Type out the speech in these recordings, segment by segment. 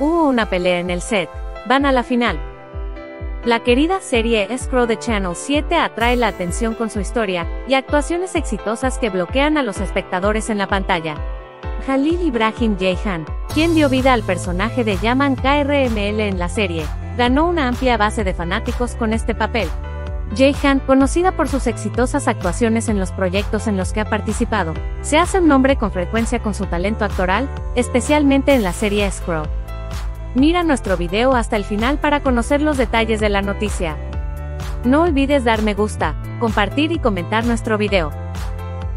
Hubo una pelea en el set. Van a la final. La querida serie Escrow de Channel 7 atrae la atención con su historia y actuaciones exitosas que bloquean a los espectadores en la pantalla. Halil Ibrahim Ceyhan, quien dio vida al personaje de Yaman Kırımlı en la serie, ganó una amplia base de fanáticos con este papel. Ceyhan, conocida por sus exitosas actuaciones en los proyectos en los que ha participado, se hace un nombre con frecuencia con su talento actoral, especialmente en la serie Escrow. Mira nuestro video hasta el final para conocer los detalles de la noticia. No olvides dar me gusta, compartir y comentar nuestro video.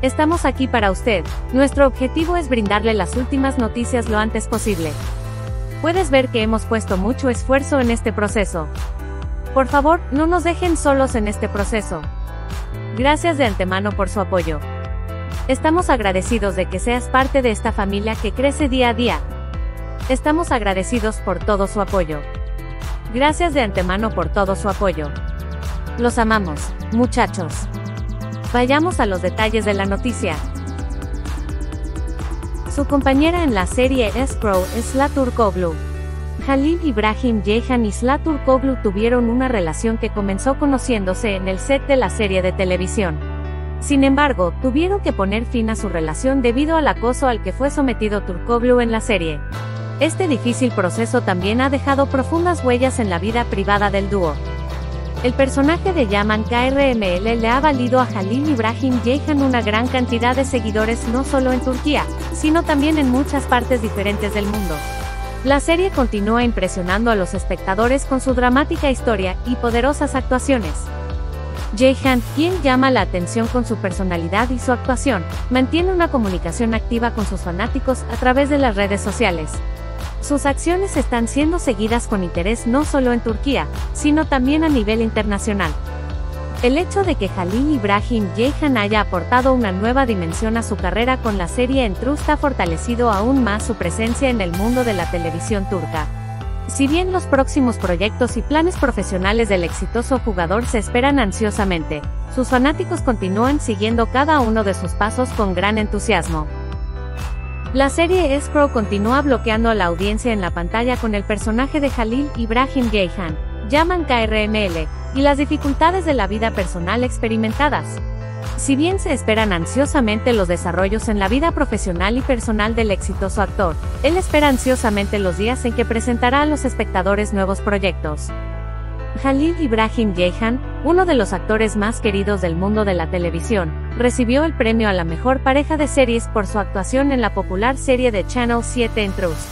Estamos aquí para usted. Nuestro objetivo es brindarle las últimas noticias lo antes posible. Puedes ver que hemos puesto mucho esfuerzo en este proceso. Por favor, no nos dejen solos en este proceso. Gracias de antemano por su apoyo. Estamos agradecidos de que seas parte de esta familia que crece día a día. Estamos agradecidos por todo su apoyo. Gracias de antemano por todo su apoyo. Los amamos, muchachos. Vayamos a los detalles de la noticia. Su compañera en la serie Escrow es Sıla Türkoğlu. Halil Ibrahim Ceyhan y Sıla Türkoğlu tuvieron una relación que comenzó conociéndose en el set de la serie de televisión. Sin embargo, tuvieron que poner fin a su relación debido al acoso al que fue sometido Türkoğlu en la serie. Este difícil proceso también ha dejado profundas huellas en la vida privada del dúo. El personaje de Yaman Kırımlı le ha valido a Halil Ibrahim Ceyhan una gran cantidad de seguidores no solo en Turquía, sino también en muchas partes diferentes del mundo. La serie continúa impresionando a los espectadores con su dramática historia y poderosas actuaciones. Ceyhan, quien llama la atención con su personalidad y su actuación, mantiene una comunicación activa con sus fanáticos a través de las redes sociales. Sus acciones están siendo seguidas con interés no solo en Turquía, sino también a nivel internacional. El hecho de que Halil Ibrahim Ceyhan haya aportado una nueva dimensión a su carrera con la serie en Trust ha fortalecido aún más su presencia en el mundo de la televisión turca. Si bien los próximos proyectos y planes profesionales del exitoso jugador se esperan ansiosamente, sus fanáticos continúan siguiendo cada uno de sus pasos con gran entusiasmo. La serie Escrow continúa bloqueando a la audiencia en la pantalla con el personaje de Halil Ibrahim Ceyhan, Yaman Kırımlı, y las dificultades de la vida personal experimentadas. Si bien se esperan ansiosamente los desarrollos en la vida profesional y personal del exitoso actor, él espera ansiosamente los días en que presentará a los espectadores nuevos proyectos. Halil Ibrahim Ceyhan, uno de los actores más queridos del mundo de la televisión, recibió el premio a la mejor pareja de series por su actuación en la popular serie de Channel 7 en Trust.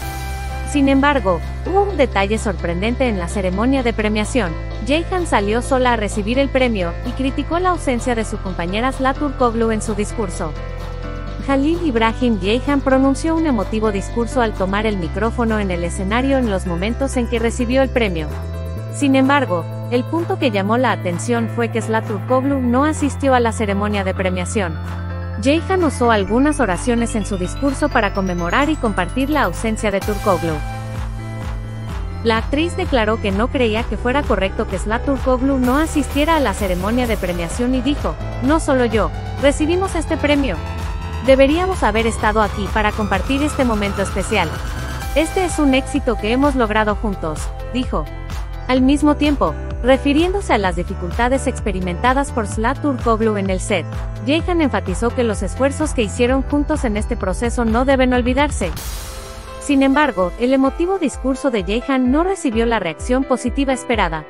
Sin embargo, hubo un detalle sorprendente en la ceremonia de premiación. Ceyhan salió sola a recibir el premio y criticó la ausencia de su compañera Sıla Türkoğlu en su discurso. Halil Ibrahim Ceyhan pronunció un emotivo discurso al tomar el micrófono en el escenario en los momentos en que recibió el premio. Sin embargo, el punto que llamó la atención fue que Sıla Türkoğlu no asistió a la ceremonia de premiación. Ceyhan usó algunas oraciones en su discurso para conmemorar y compartir la ausencia de Türkoğlu. La actriz declaró que no creía que fuera correcto que Sıla Türkoğlu no asistiera a la ceremonia de premiación y dijo, "No solo yo, recibimos este premio. Deberíamos haber estado aquí para compartir este momento especial. Este es un éxito que hemos logrado juntos", dijo. Al mismo tiempo, refiriéndose a las dificultades experimentadas por Sıla Türkoğlu en el set, Ceyhan enfatizó que los esfuerzos que hicieron juntos en este proceso no deben olvidarse. Sin embargo, el emotivo discurso de Ceyhan no recibió la reacción positiva esperada.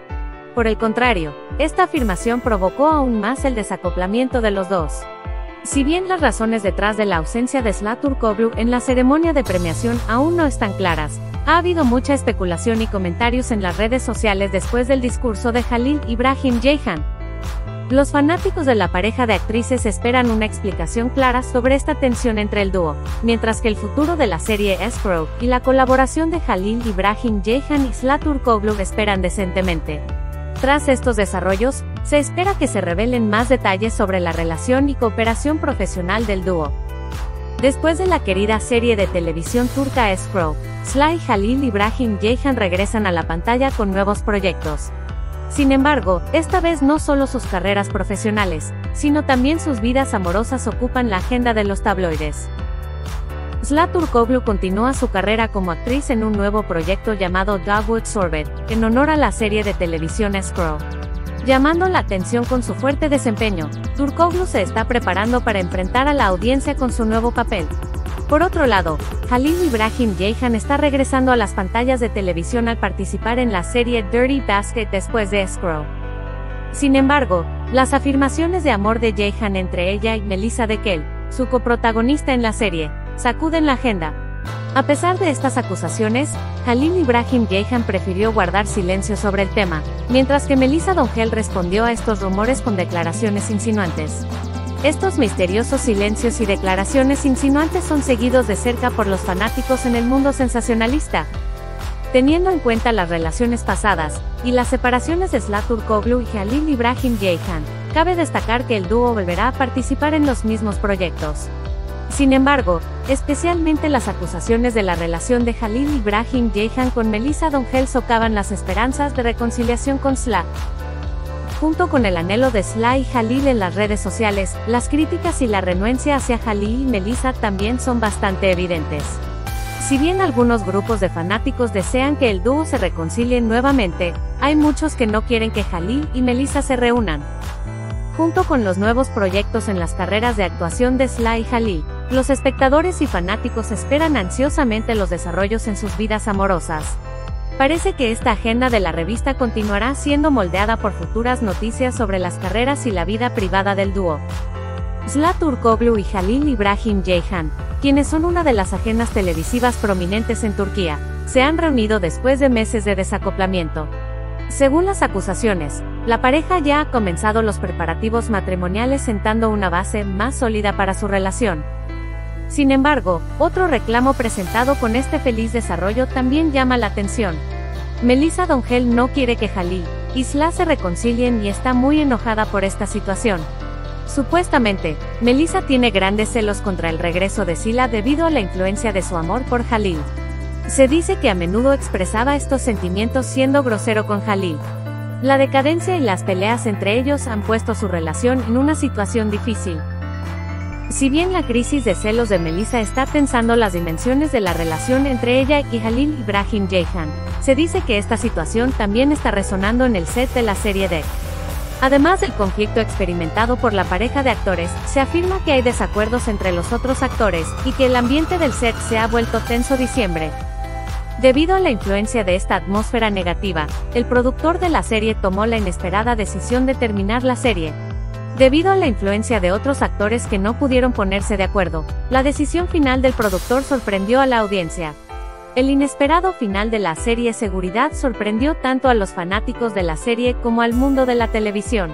Por el contrario, esta afirmación provocó aún más el desacoplamiento de los dos. Si bien las razones detrás de la ausencia de Sıla Türkoğlu en la ceremonia de premiación aún no están claras, ha habido mucha especulación y comentarios en las redes sociales después del discurso de Halil Ibrahim Ceyhan. Los fanáticos de la pareja de actrices esperan una explicación clara sobre esta tensión entre el dúo, mientras que el futuro de la serie Escrow y la colaboración de Halil Ibrahim Ceyhan y Sıla Türkoğlu esperan decentemente. Tras estos desarrollos, se espera que se revelen más detalles sobre la relación y cooperación profesional del dúo. Después de la querida serie de televisión turca Escrow, Sıla y Halil Ibrahim Ceyhan regresan a la pantalla con nuevos proyectos. Sin embargo, esta vez no solo sus carreras profesionales, sino también sus vidas amorosas ocupan la agenda de los tabloides. Sıla Türkoğlu continúa su carrera como actriz en un nuevo proyecto llamado Dawood Sorbet, en honor a la serie de televisión Escrow. Llamando la atención con su fuerte desempeño, Türkoğlu se está preparando para enfrentar a la audiencia con su nuevo papel. Por otro lado, Halil Ibrahim Ceyhan está regresando a las pantallas de televisión al participar en la serie Dirty Basket después de Escrow. Sin embargo, las afirmaciones de amor de Ceyhan entre ella y Melisa Döngel, su coprotagonista en la serie, sacuden la agenda. A pesar de estas acusaciones, Halil Ibrahim Ceyhan prefirió guardar silencio sobre el tema, mientras que Melisa Döngel respondió a estos rumores con declaraciones insinuantes. Estos misteriosos silencios y declaraciones insinuantes son seguidos de cerca por los fanáticos en el mundo sensacionalista. Teniendo en cuenta las relaciones pasadas, y las separaciones de Sıla Türkoğlu y Halil Ibrahim Ceyhan, cabe destacar que el dúo volverá a participar en los mismos proyectos. Sin embargo, especialmente las acusaciones de la relación de Halil Ibrahim Ceyhan con Melisa Döngel socavan las esperanzas de reconciliación con Sıla. Junto con el anhelo de Sıla y Halil en las redes sociales, las críticas y la renuencia hacia Halil y Melisa también son bastante evidentes. Si bien algunos grupos de fanáticos desean que el dúo se reconcilien nuevamente, hay muchos que no quieren que Halil y Melisa se reúnan. Junto con los nuevos proyectos en las carreras de actuación de Sıla y Halil, los espectadores y fanáticos esperan ansiosamente los desarrollos en sus vidas amorosas. Parece que esta agenda de la revista continuará siendo moldeada por futuras noticias sobre las carreras y la vida privada del dúo. Sıla Türkoğlu y Halil Ibrahim Ceyhan, quienes son una de las agencias televisivas prominentes en Turquía, se han reunido después de meses de desacoplamiento. Según las acusaciones, la pareja ya ha comenzado los preparativos matrimoniales sentando una base más sólida para su relación. Sin embargo, otro reclamo presentado con este feliz desarrollo también llama la atención. Melisa Döngel no quiere que Halil y Sıla se reconcilien y está muy enojada por esta situación. Supuestamente, Melisa tiene grandes celos contra el regreso de Sıla debido a la influencia de su amor por Halil. Se dice que a menudo expresaba estos sentimientos siendo grosero con Halil. La decadencia y las peleas entre ellos han puesto su relación en una situación difícil. Si bien la crisis de celos de Melisa está tensando las dimensiones de la relación entre ella y Halil Ibrahim Ceyhan, se dice que esta situación también está resonando en el set de la serie D. Además del conflicto experimentado por la pareja de actores, se afirma que hay desacuerdos entre los otros actores, y que el ambiente del set se ha vuelto tenso diciembre. Debido a la influencia de esta atmósfera negativa, el productor de la serie tomó la inesperada decisión de terminar la serie. Debido a la influencia de otros actores que no pudieron ponerse de acuerdo, la decisión final del productor sorprendió a la audiencia. El inesperado final de la serie Seguridad sorprendió tanto a los fanáticos de la serie como al mundo de la televisión.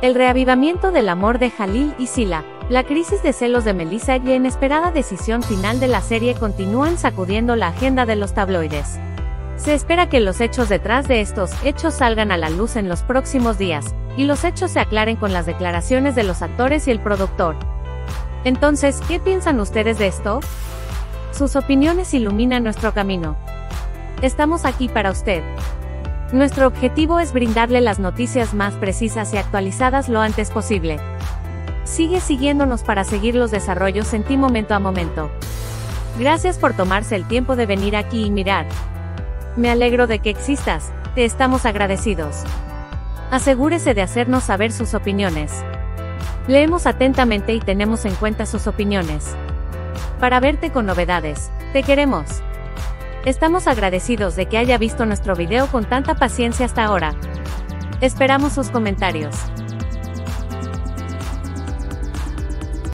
El reavivamiento del amor de Halil y Sıla, la crisis de celos de Melisa y la inesperada decisión final de la serie continúan sacudiendo la agenda de los tabloides. Se espera que los hechos detrás de estos hechos salgan a la luz en los próximos días, y los hechos se aclaren con las declaraciones de los actores y el productor. Entonces, ¿qué piensan ustedes de esto? Sus opiniones iluminan nuestro camino. Estamos aquí para usted. Nuestro objetivo es brindarle las noticias más precisas y actualizadas lo antes posible. Sigue siguiéndonos para seguir los desarrollos en ti momento a momento. Gracias por tomarse el tiempo de venir aquí y mirar. Me alegro de que existas, te estamos agradecidos. Asegúrese de hacernos saber sus opiniones. Leemos atentamente y tenemos en cuenta sus opiniones. Para verte con novedades, te queremos. Estamos agradecidos de que haya visto nuestro video con tanta paciencia hasta ahora. Esperamos sus comentarios.